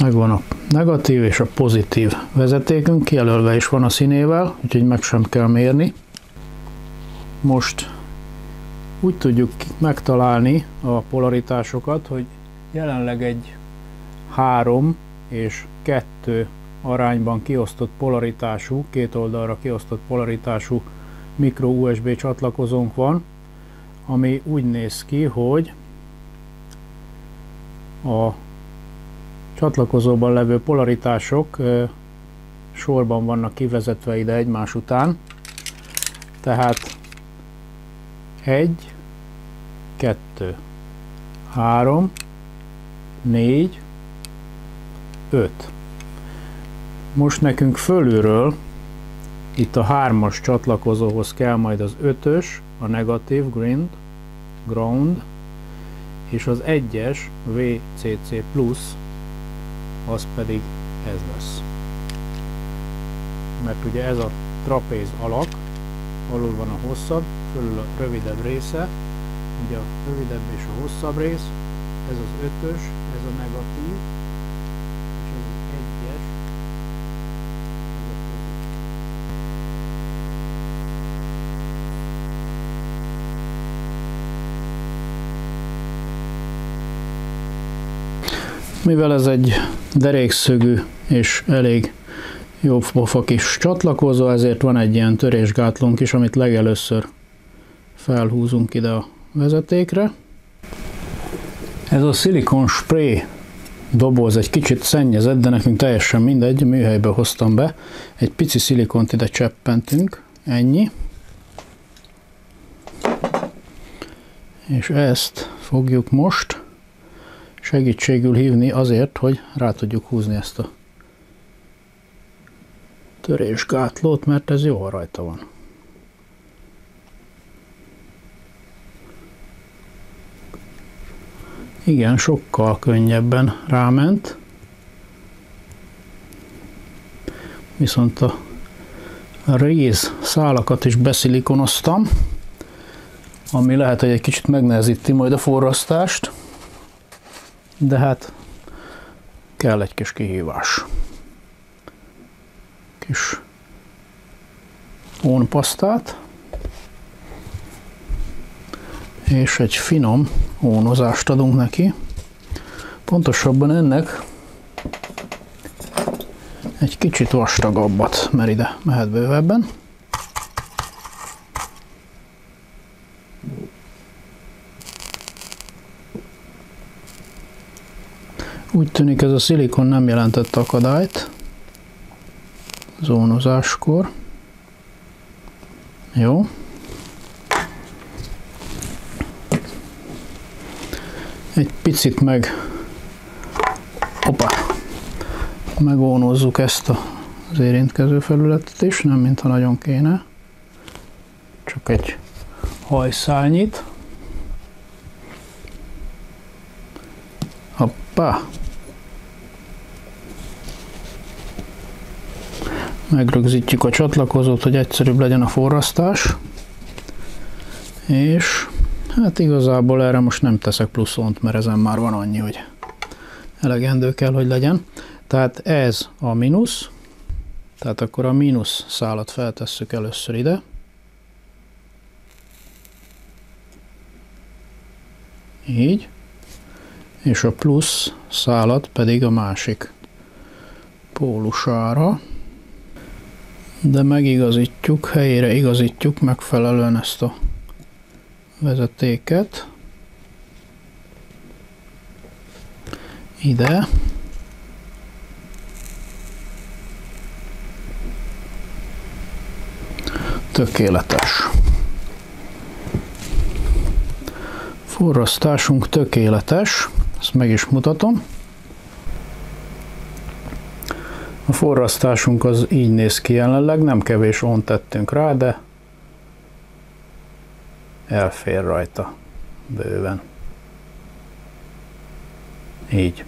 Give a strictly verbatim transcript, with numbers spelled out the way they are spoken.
Megvan a negatív és a pozitív vezetékünk, kijelölve is van a színével, úgyhogy meg sem kell mérni. Most úgy tudjuk megtalálni a polaritásokat, hogy jelenleg egy három és kettő arányban kiosztott polaritású, két oldalra kiosztott polaritású micro u es bé csatlakozónk van, ami úgy néz ki, hogy a csatlakozóban levő polaritások sorban vannak kivezetve ide egymás után, tehát egy, kettő, három, négy, öt. Most nekünk fölülről itt a hármas csatlakozóhoz kell majd az ötös, a negatív grind, ground, és az egyes vé cé cé plusz, az pedig ez lesz. Mert ugye ez a trapéz alak, alul van a hosszabb, fölül a rövidebb része, ugye a rövidebb és a hosszabb rész, ez az ötös, ez a negatív, és ez az egyes, ez a pozitív. Mivel ez egy derékszögű és elég jó pofa kis csatlakozó, ezért van egy ilyen törésgátlónk is, amit legelőször felhúzunk ide a vezetékre. Ez a szilikon spray doboz egy kicsit szennyezett, de nekünk teljesen mindegy, műhelybe hoztam be. Egy pici szilikont ide cseppentünk, ennyi. És ezt fogjuk most segítségül hívni azért, hogy rá tudjuk húzni ezt a törésgátlót, mert ez jól rajta van. Igen, sokkal könnyebben ráment, viszont a réz szálakat is beszilikonoztam, ami lehet, hogy egy kicsit megnehezíti majd a forrasztást, de hát kell egy kis kihívás. Kis ónpasztát, és egy finom ónozást adunk neki. Pontosabban ennek egy kicsit vastagabbat, mert ide mehet bővebben. Úgy tűnik, ez a szilikon nem jelentett akadályt zónozáskor. Jó. Egy picit meg opa, megónozzuk ezt az érintkező felületet is, nem mintha nagyon kéne, csak egy hajszálnyit. Hoppá! Megrögzítjük a csatlakozót, hogy egyszerűbb legyen a forrasztás, és hát igazából erre most nem teszek pluszont, mert ezen már van annyi, hogy elegendő kell, hogy legyen. Tehát ez a mínusz, tehát akkor a mínusz szálat feltesszük először ide. Így. És a plusz szálat pedig a másik pólusára. De megigazítjuk, helyére igazítjuk megfelelően ezt a vezetéket ide, tökéletes. Forrasztásunk tökéletes, ezt meg is mutatom. A forrasztásunk az így néz ki jelenleg, nem kevés on tettünk rá, de elfér rajta bőven. Így.